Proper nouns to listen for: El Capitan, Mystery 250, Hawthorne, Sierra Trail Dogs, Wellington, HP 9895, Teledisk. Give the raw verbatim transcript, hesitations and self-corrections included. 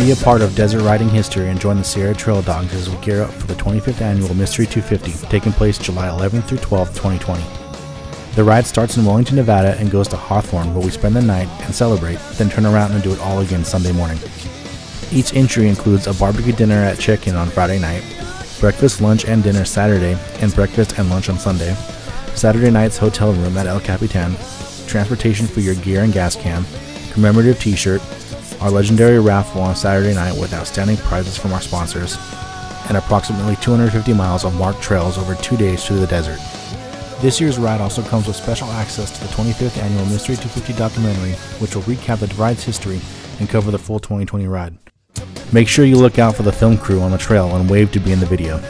Be a part of desert riding history and join the Sierra Trail Dogs as we gear up for the twenty-fifth annual Mystery two fifty, taking place July eleventh through twelfth, twenty twenty. The ride starts in Wellington, Nevada and goes to Hawthorne, where we spend the night and celebrate, then turn around and do it all again Sunday morning. Each entry includes a barbecue dinner at check-in on Friday night, breakfast, lunch, and dinner Saturday, and breakfast and lunch on Sunday, Saturday night's hotel room at El Capitan, transportation for your gear and gas can, commemorative t-shirt, our legendary raffle on Saturday night with outstanding prizes from our sponsors, and approximately two hundred fifty miles of marked trails over two days through the desert. This year's ride also comes with special access to the twenty-fifth annual Mystery two fifty documentary, which will recap the ride's history and cover the full twenty twenty ride. Make sure you look out for the film crew on the trail and wave to be in the video.